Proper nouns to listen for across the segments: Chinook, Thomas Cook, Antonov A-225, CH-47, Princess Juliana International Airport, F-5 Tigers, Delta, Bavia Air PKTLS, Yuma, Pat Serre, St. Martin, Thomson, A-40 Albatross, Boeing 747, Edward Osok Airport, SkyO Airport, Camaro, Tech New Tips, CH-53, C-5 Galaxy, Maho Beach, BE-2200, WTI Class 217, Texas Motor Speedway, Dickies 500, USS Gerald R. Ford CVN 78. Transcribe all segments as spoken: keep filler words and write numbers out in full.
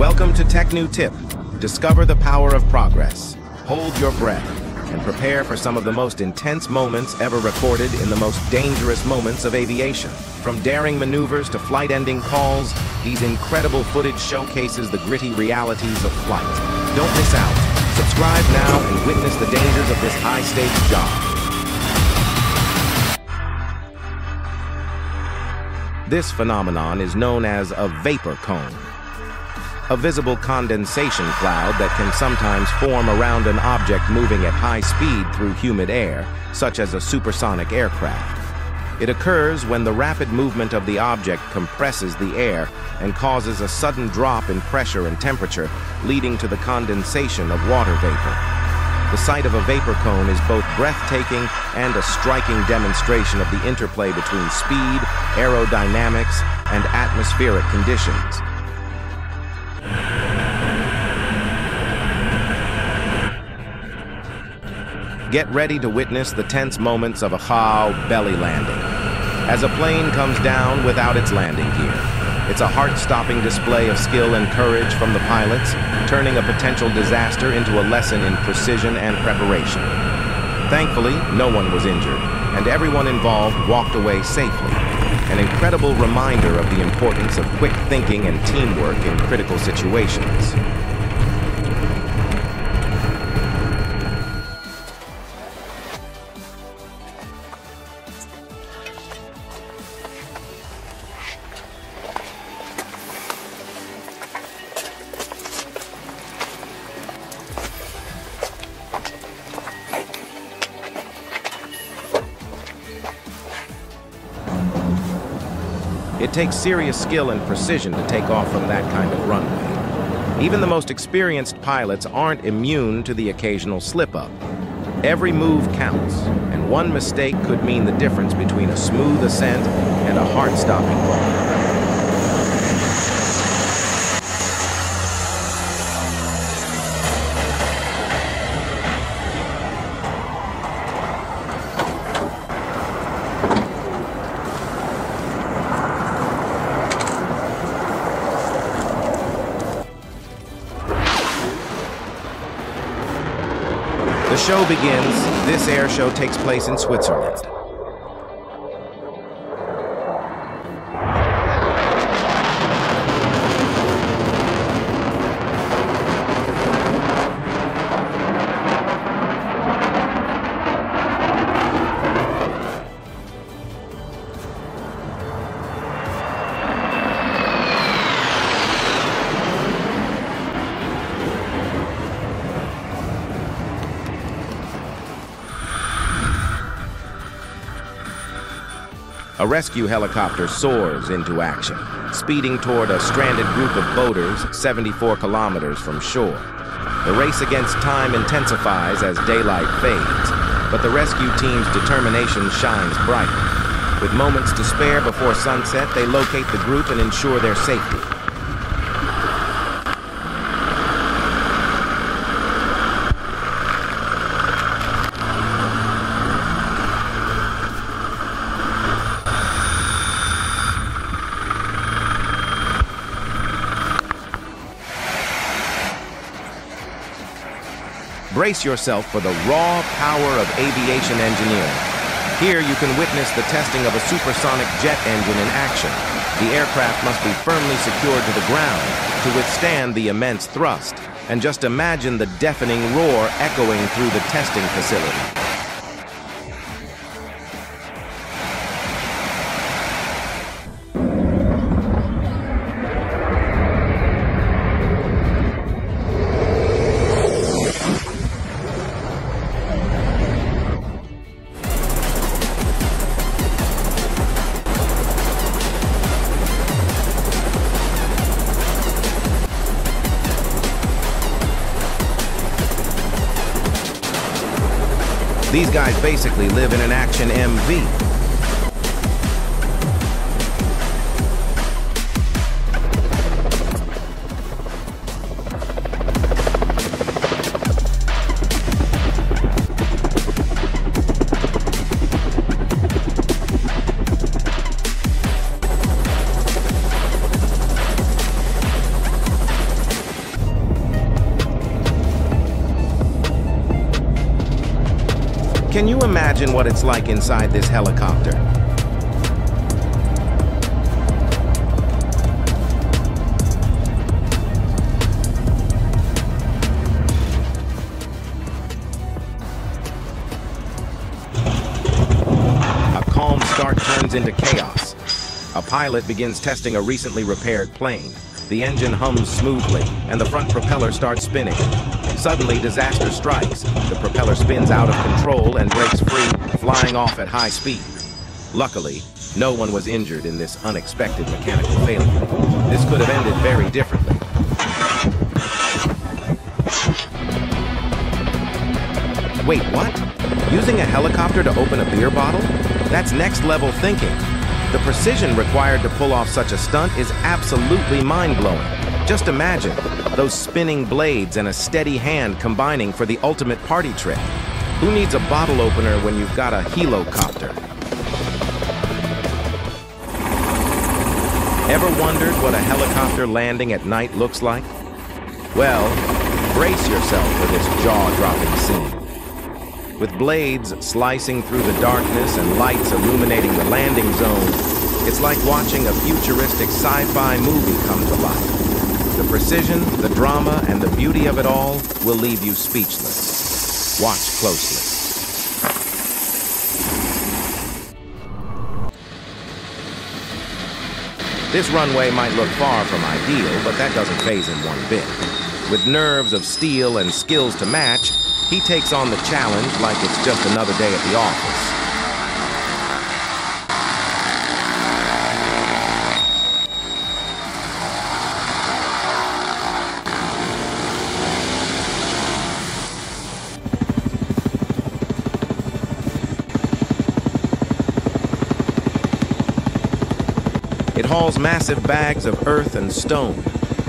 Welcome to Tech New Tip. Discover the power of progress. Hold your breath and prepare for some of the most intense moments ever recorded in the most dangerous moments of aviation. From daring maneuvers to flight-ending calls, these incredible footage showcases the gritty realities of flight. Don't miss out. Subscribe now and witness the dangers of this high-stakes job. This phenomenon is known as a vapor cone, a visible condensation cloud that can sometimes form around an object moving at high speed through humid air, such as a supersonic aircraft. It occurs when the rapid movement of the object compresses the air and causes a sudden drop in pressure and temperature, leading to the condensation of water vapor. The sight of a vapor cone is both breathtaking and a striking demonstration of the interplay between speed, aerodynamics, and atmospheric conditions. Get ready to witness the tense moments of a H A O belly landing. As a plane comes down without its landing gear, it's a heart-stopping display of skill and courage from the pilots, turning a potential disaster into a lesson in precision and preparation. Thankfully, no one was injured, and everyone involved walked away safely, an incredible reminder of the importance of quick thinking and teamwork in critical situations. It takes serious skill and precision to take off from that kind of runway. Even the most experienced pilots aren't immune to the occasional slip-up. Every move counts, and one mistake could mean the difference between a smooth ascent and a heart-stopping fall. The show begins. This air show takes place in Switzerland. A rescue helicopter soars into action, speeding toward a stranded group of boaters seventy-four kilometers from shore. The race against time intensifies as daylight fades, but the rescue team's determination shines bright. With moments to spare before sunset, they locate the group and ensure their safety. Brace yourself for the raw power of aviation engineering. Here you can witness the testing of a supersonic jet engine in action. The aircraft must be firmly secured to the ground to withstand the immense thrust. And just imagine the deafening roar echoing through the testing facility. These guys basically live in an action M V. Can you imagine what it's like inside this helicopter? A calm start turns into chaos. A pilot begins testing a recently repaired plane. The engine hums smoothly, and the front propeller starts spinning. Suddenly, disaster strikes. The propeller spins out of control and breaks free, flying off at high speed. Luckily, no one was injured in this unexpected mechanical failure. This could have ended very differently. Wait, what? Using a helicopter to open a beer bottle? That's next-level thinking. The precision required to pull off such a stunt is absolutely mind-blowing. Just imagine, those spinning blades and a steady hand combining for the ultimate party trick. Who needs a bottle opener when you've got a helicopter? Ever wondered what a helicopter landing at night looks like? Well, brace yourself for this jaw-dropping scene. With blades slicing through the darkness and lights illuminating the landing zone, it's like watching a futuristic sci-fi movie come to life. The precision, the drama, and the beauty of it all will leave you speechless. Watch closely. This runway might look far from ideal, but that doesn't faze him one bit. With nerves of steel and skills to match, he takes on the challenge like it's just another day at the office. It hauls massive bags of earth and stone,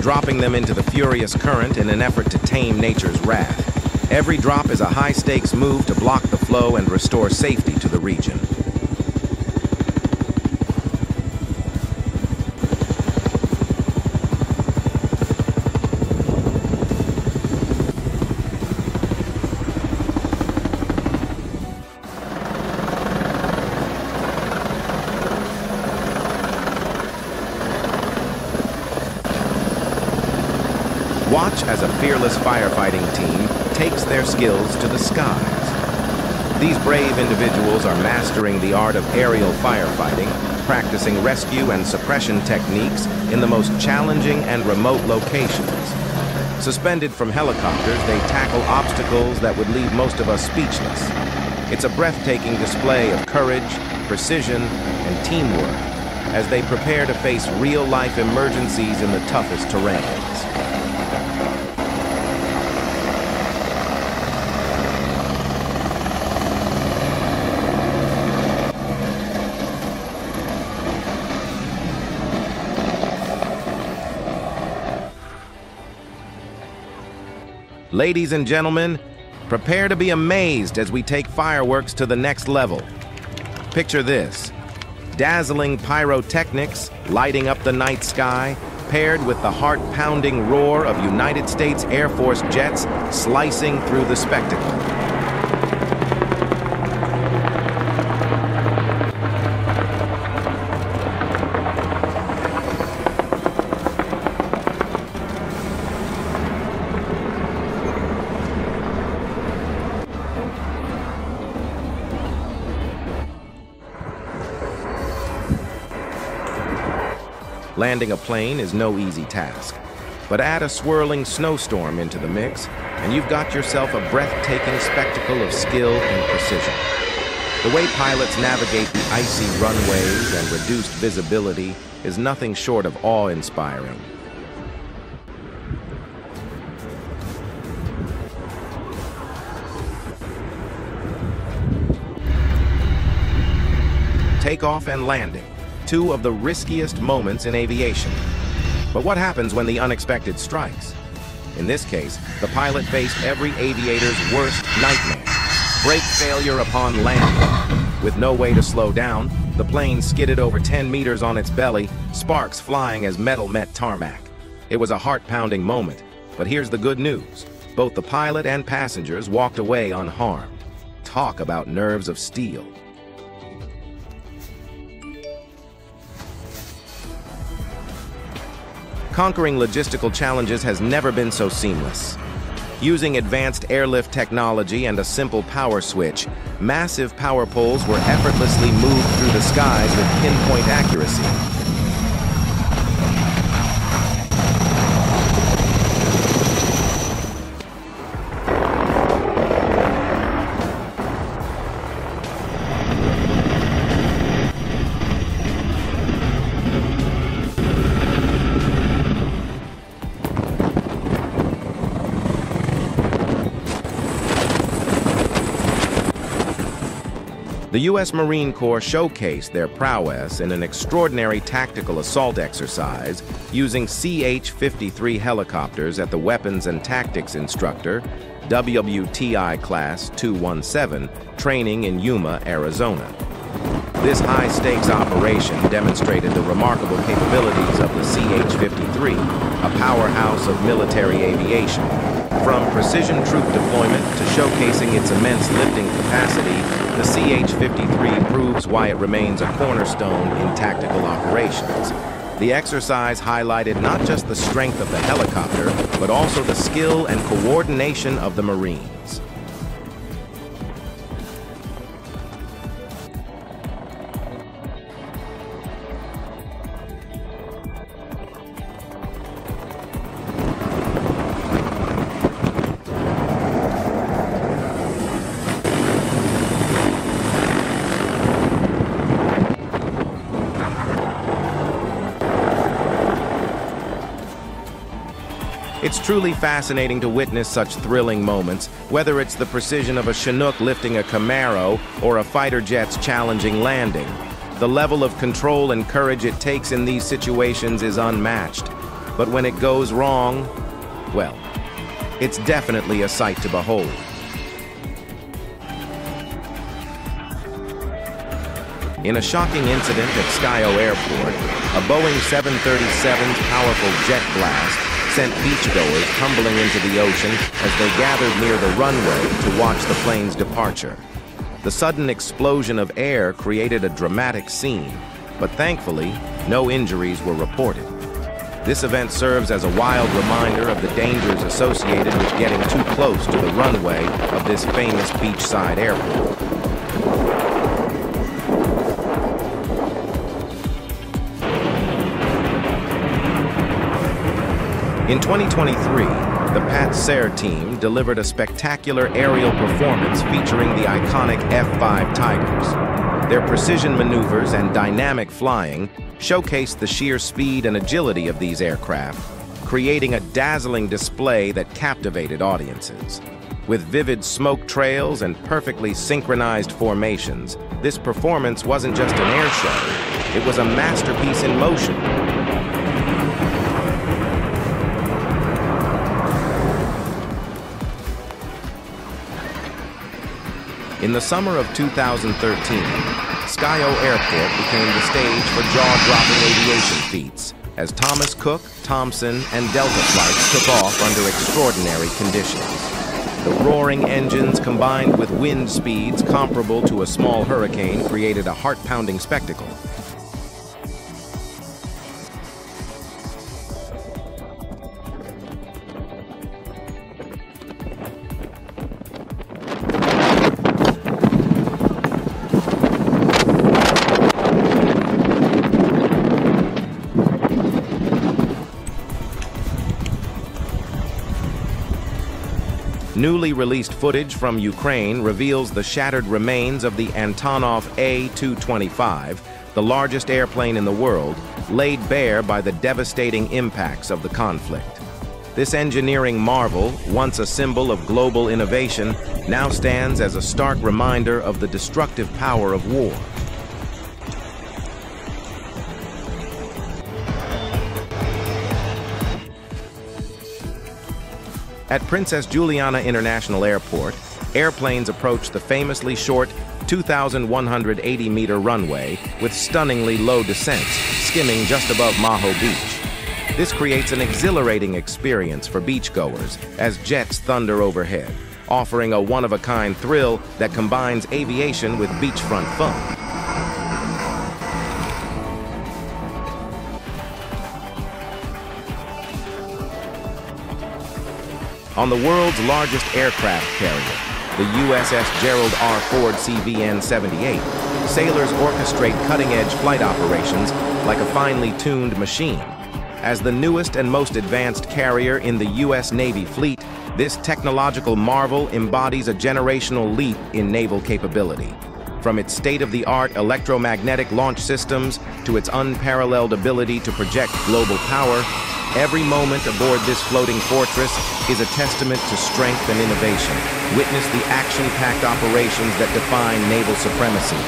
dropping them into the furious current in an effort to tame nature's wrath. Every drop is a high-stakes move to block the flow and restore safety to the region. Watch as a fearless firefighting team takes their skills to the skies. These brave individuals are mastering the art of aerial firefighting, practicing rescue and suppression techniques in the most challenging and remote locations. Suspended from helicopters, they tackle obstacles that would leave most of us speechless. It's a breathtaking display of courage, precision, and teamwork as they prepare to face real-life emergencies in the toughest terrains. Ladies and gentlemen, prepare to be amazed as we take fireworks to the next level. Picture this: dazzling pyrotechnics lighting up the night sky, paired with the heart-pounding roar of United States Air Force jets slicing through the spectacle. Landing a plane is no easy task, but add a swirling snowstorm into the mix, and you've got yourself a breathtaking spectacle of skill and precision. The way pilots navigate the icy runways and reduced visibility is nothing short of awe-inspiring. Takeoff and landing, two of the riskiest moments in aviation. But what happens when the unexpected strikes? In this case, the pilot faced every aviator's worst nightmare: brake failure upon landing. With no way to slow down, the plane skidded over ten meters on its belly, sparks flying as metal met tarmac. It was a heart-pounding moment, but here's the good news. Both the pilot and passengers walked away unharmed. talk about nerves of steel. Conquering logistical challenges has never been so seamless. Using advanced airlift technology and a simple power switch, massive power poles were effortlessly moved through the skies with pinpoint accuracy. The U S Marine Corps showcased their prowess in an extraordinary tactical assault exercise using C H fifty-three helicopters at the Weapons and Tactics Instructor, W T I Class two one seven, training in Yuma, Arizona. This high-stakes operation demonstrated the remarkable capabilities of the C H fifty-three, a powerhouse of military aviation. From precision troop deployment to showcasing its immense lifting capacity, the C H fifty-three proves why it remains a cornerstone in tactical operations. The exercise highlighted not just the strength of the helicopter, but also the skill and coordination of the Marines. It's truly fascinating to witness such thrilling moments, whether it's the precision of a Chinook lifting a Camaro or a fighter jet's challenging landing. The level of control and courage it takes in these situations is unmatched. But when it goes wrong, well, it's definitely a sight to behold. In a shocking incident at SkyO Airport, a Boeing seven thirty-seven's powerful jet blast sent beachgoers tumbling into the ocean as they gathered near the runway to watch the plane's departure. The sudden explosion of air created a dramatic scene, but thankfully, no injuries were reported. This event serves as a wild reminder of the dangers associated with getting too close to the runway of this famous beachside airport. In twenty twenty-three, the Pat Serre team delivered a spectacular aerial performance featuring the iconic F five Tigers. Their precision maneuvers and dynamic flying showcased the sheer speed and agility of these aircraft, creating a dazzling display that captivated audiences. With vivid smoke trails and perfectly synchronized formations, this performance wasn't just an air show, it was a masterpiece in motion. In the summer of two thousand thirteen, SkyO Airport became the stage for jaw-dropping aviation feats as Thomas Cook, Thomson, and Delta flights took off under extraordinary conditions. The roaring engines combined with wind speeds comparable to a small hurricane created a heart-pounding spectacle. Newly released footage from Ukraine reveals the shattered remains of the Antonov A two twenty-five, the largest airplane in the world, laid bare by the devastating impacts of the conflict. This engineering marvel, once a symbol of global innovation, now stands as a stark reminder of the destructive power of war. At Princess Juliana International Airport, airplanes approached the famously short two thousand one hundred eighty meter runway with stunningly low descents, skimming just above Maho Beach. This creates an exhilarating experience for beachgoers as jets thunder overhead, offering a one-of-a-kind thrill that combines aviation with beachfront fun. On the world's largest aircraft carrier, the U S S Gerald R. Ford C V N seventy-eight, sailors orchestrate cutting-edge flight operations like a finely tuned machine. As the newest and most advanced carrier in the U S Navy fleet, this technological marvel embodies a generational leap in naval capability. From its state-of-the-art electromagnetic launch systems to its unparalleled ability to project global power, every moment aboard this floating fortress is a testament to strength and innovation. Witness the action-packed operations that define naval supremacy.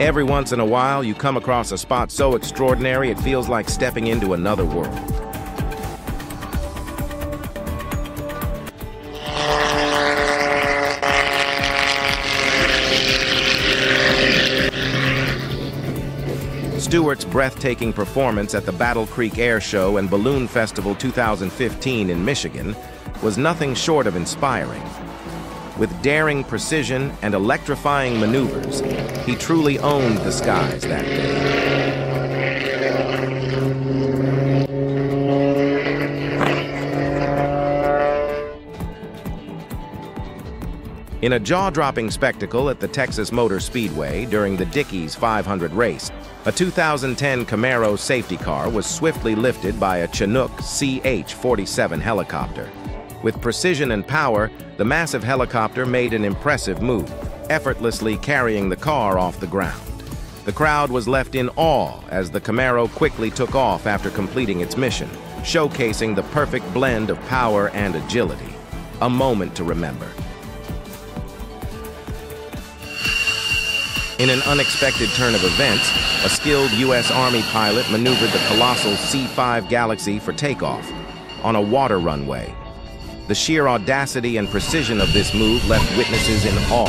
Every once in a while, you come across a spot so extraordinary it feels like stepping into another world. Stewart's breathtaking performance at the Battle Creek Air Show and Balloon Festival two thousand fifteen in Michigan was nothing short of inspiring. With daring precision and electrifying maneuvers, he truly owned the skies that day. In a jaw-dropping spectacle at the Texas Motor Speedway during the Dickies five hundred race, a two thousand ten Camaro safety car was swiftly lifted by a Chinook C H forty-seven helicopter. With precision and power, the massive helicopter made an impressive move, effortlessly carrying the car off the ground. The crowd was left in awe as the Camaro quickly took off after completing its mission, showcasing the perfect blend of power and agility. A moment to remember. In an unexpected turn of events, a skilled U S Army pilot maneuvered the colossal C five Galaxy for takeoff on a water runway. The sheer audacity and precision of this move left witnesses in awe.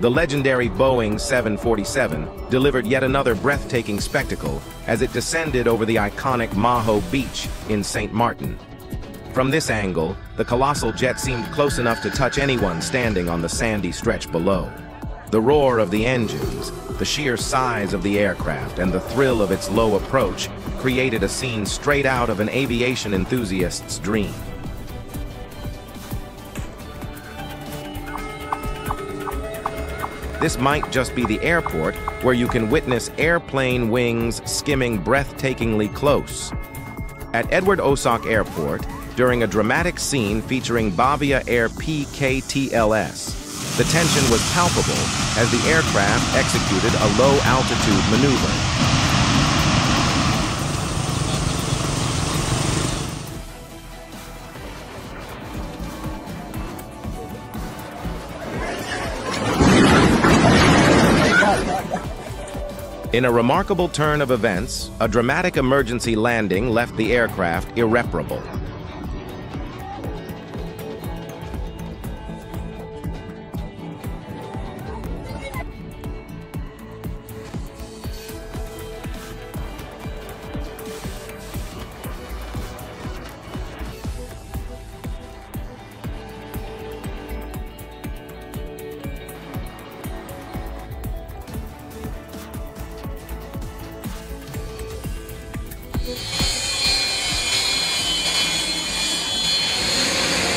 The legendary Boeing seven forty-seven delivered yet another breathtaking spectacle as it descended over the iconic Maho Beach in Saint Martin. From this angle, the colossal jet seemed close enough to touch anyone standing on the sandy stretch below. The roar of the engines, the sheer size of the aircraft, and the thrill of its low approach created a scene straight out of an aviation enthusiast's dream. This might just be the airport where you can witness airplane wings skimming breathtakingly close. At Edward Osok Airport, during a dramatic scene featuring Bavia Air P K T L S. The tension was palpable as the aircraft executed a low-altitude maneuver. In a remarkable turn of events, a dramatic emergency landing left the aircraft irreparable.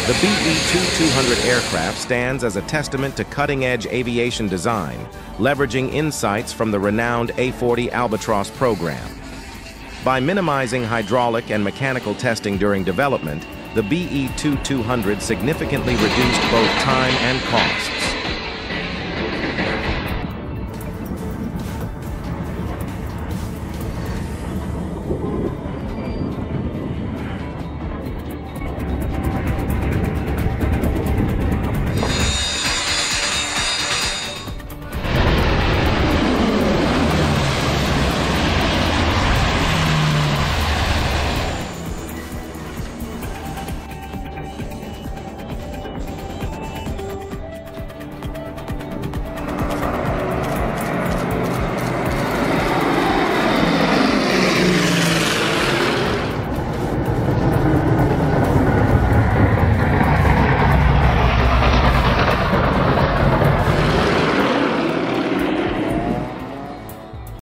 The B E twenty-two hundred aircraft stands as a testament to cutting-edge aviation design, leveraging insights from the renowned A forty Albatross program. By minimizing hydraulic and mechanical testing during development, the B E twenty-two hundred significantly reduced both time and costs.